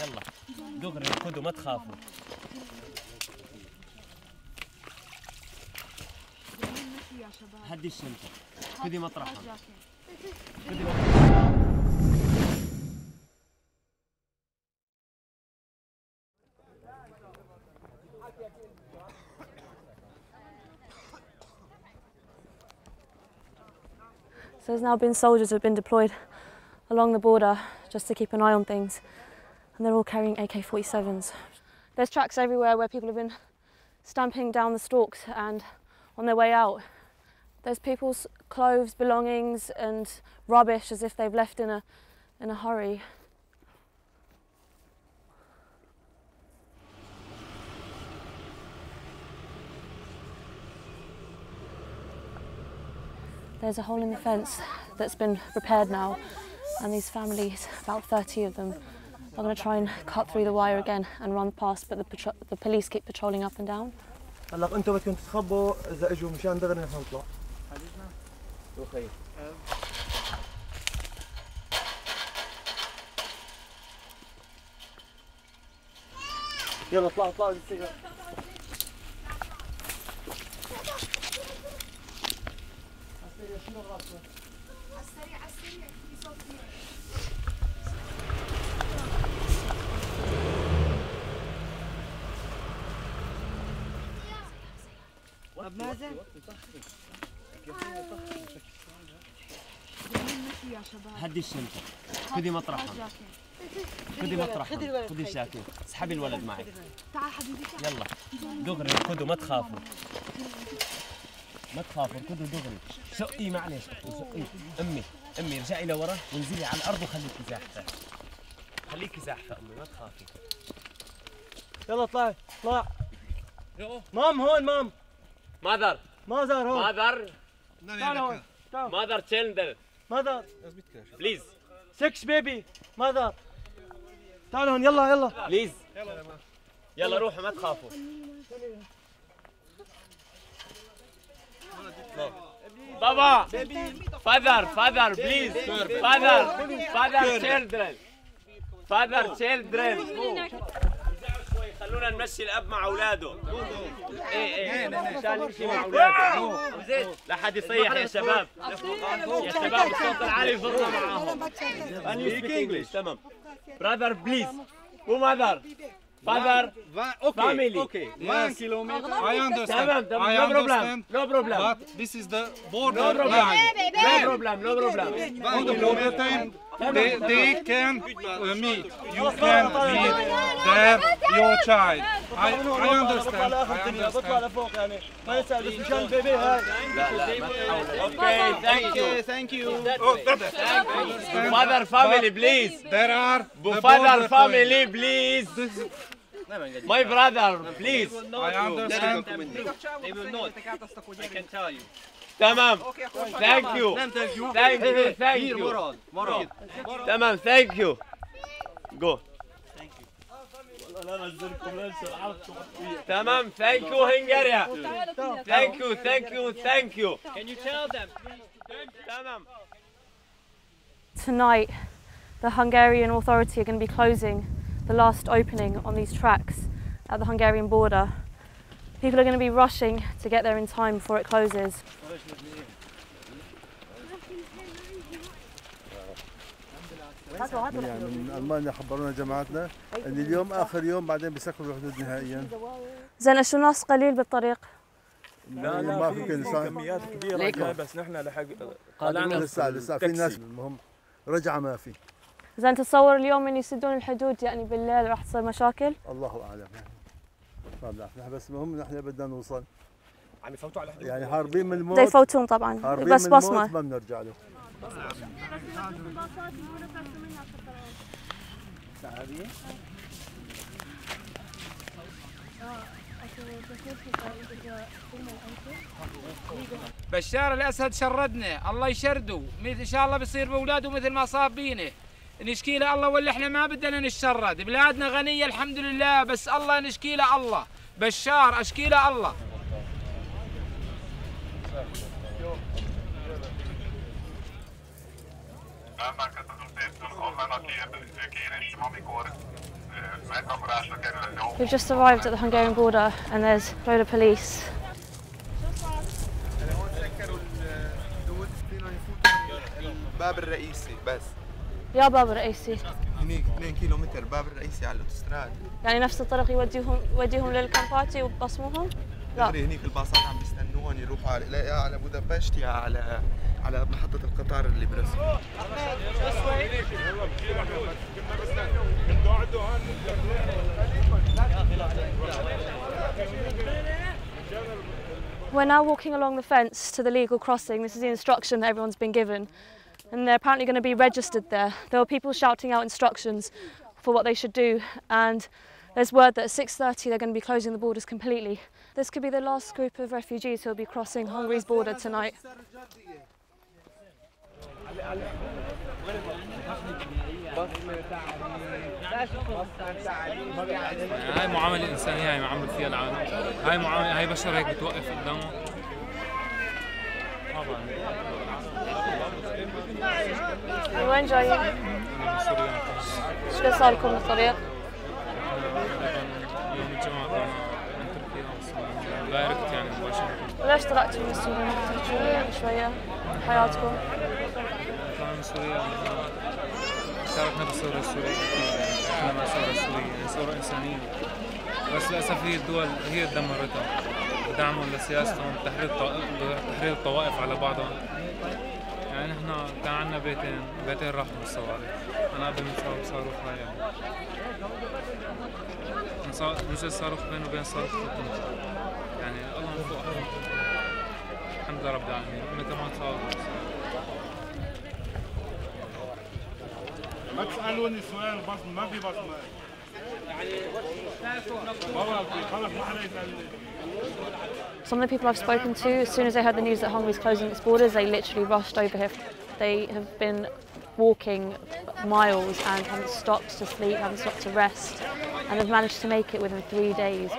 يلا دغري خذوا ما تخافوا. هدي الشنطة، خذي مطرحها. خذي مطرحها. So there's now been soldiers who have been deployed along the border just to keep an eye on things, and they're all carrying AK-47s. There's tracks everywhere where people have been stamping down the stalks and on their way out. There's people's clothes, belongings and rubbish as if they've left in a hurry. There's a hole in the fence that's been repaired now, and these families, about 30 of them, are going to try and cut through the wire again and run past, but the police keep patrolling up and down. هلا انتم بدكم تتخبوا اذا اجوا مشان دغري نحن نطلع. حبيبنا وخير. يلا اطلعوا اطلعوا بالسجن. السريع السريع في صوت ماذا؟ هدي الشنطة، خذي مطرحها. خذي مطرحها، خذي الشاكين، اسحبي الولد معك. تعال حبيبي تعال. يلا دغري خذوا ما تخافوا. ما تخافوا اركضوا دغري، شقي معلش شقي، امي ارجعي لورا وانزلي على الارض وخليكي زاحفة. خليكي زاحفة امي ما تخافي. يلا اطلعي، اطلع. مام هون مام. ماذر ماذر هون ماذر ماذر تشيلدرن ماذر بليز 6 بيبي ماذر تعالوا هون يلا يلا بليز يلا روحوا ما تخافوا بابا فاذر فاذر بليز فاذر فاذر تشيلدرن فاذر تشيلدرن خلونا نمشي الاب مع اولاده ايه مشان يمشي مع اولاده لحد يصيح يا شباب يا شباب الصوت العالي يفضل معاهم انجلش تمام براذر بليز مو ماذر فاذر فاميلي اوكي 1 كيلومتر تمام نو بروبلم نو بروبلم ذيس از ذا بوردر نو بروبلم نو بروبلم 1 كيلومتر They can meet. You can meet them, your child. I understand. Okay, thank you. Thank you. Father family, please. There are father family, please. My brother, please. I understand. They will not. I can tell you. تمام ثانك يو ثانك يو ثانك يو تمام ثانك يو جو والله لا نزلكم ننسى عرفتوا تمام ثانك يو هنغاريا ثانك يو ثانك يو ثانك يو can you tell them تمام Tonight the Hungarian authority are going to be closing the last opening on these tracks at the Hungarian border. People are going to be rushing to get there in time before it closes. يعني من ألمانيا خبرونا جماعتنا أن اليوم آخر يوم بعدين بيسكروا الحدود نهائياً. زين الشناص قليل بالطريق. لا ما في كميات كبيرة بس نحن لحق قلعنا لسه في ناس المهم رجعة ما في. زين تتصور اليوم إن يسدون الحدود يعني بالليل راح تصير مشاكل؟ الله أعلم. نحن بس المهم نحن بدنا نوصل عم يفوتوا على الحدود يعني هاربين من الموت يفوتون طبعا بس بصمه ما بنرجع له بشار الاسد شردنا الله يشرده ان شاء الله بيصير باولاده مثل ما صاب بينا نشكي له الله ولا احنا ما بدنا نتشرد، بلادنا غنية الحمد لله بس الله نشكي له الله، بشار اشكي له الله. We've just arrived at the Hungarian border and there's a load of police. الباب الرئيسي بس. يا باب الرئيسي. هنيك 2 كيلومتر باب الرئيسي على الاوتوستراد. يعني نفس الطريق يوديهم للكامباتي وبصمهم؟ لا. هنيك الباصات عم بيستنون يروحوا على بودابشت يا على محطة القطار اللي برسل. We're now walking along the fence to the legal crossing. This is the instruction that everyone's been given. And they're apparently going to be registered there. There were people shouting out instructions for what they should do, and there's word that at 6:30 they're going to be closing the borders completely. This could be the last group of refugees who will be crossing Hungary's border tonight. هاي معاملة إنسانية هاي معاملة فيها العالم، هاي معاملة هاي بشر هيك بتوقف قدامه. من وين جايين؟ من سوريا. شو اللي صار لكم بالطريق؟ يوم الجمعة طلعنا من تركيا دايركت يعني مباشرة. ليش طلعتوا من سوريا؟ ترجعوا شوية حياتكم؟ طلعنا من سوريا شاركنا بالثورة السورية، كنا مع الثورة السورية، ثورة إنسانية، بس للأسف هي الدول هي اللي دمرتها بدعمهم لسياستهم، تحرير الطوائف على بعضهم، يعني نحن كان عندنا بيتين راحوا بالصواريخ، أنا قبل ما بصاروخ هاي نزل صاروخ بيني وبين صاروخ يعني الله من فوق الحمد لله رب العالمين، متى ما تصاوب ما تسألوني سؤال بصمة ما في بصمة يعني خلص ما حدا يسألني. Some of the people I've spoken to, as soon as they heard the news that Hungary's closing its borders, they literally rushed over here. They have been walking miles and haven't stopped to sleep, haven't stopped to rest, and have managed to make it within 3 days.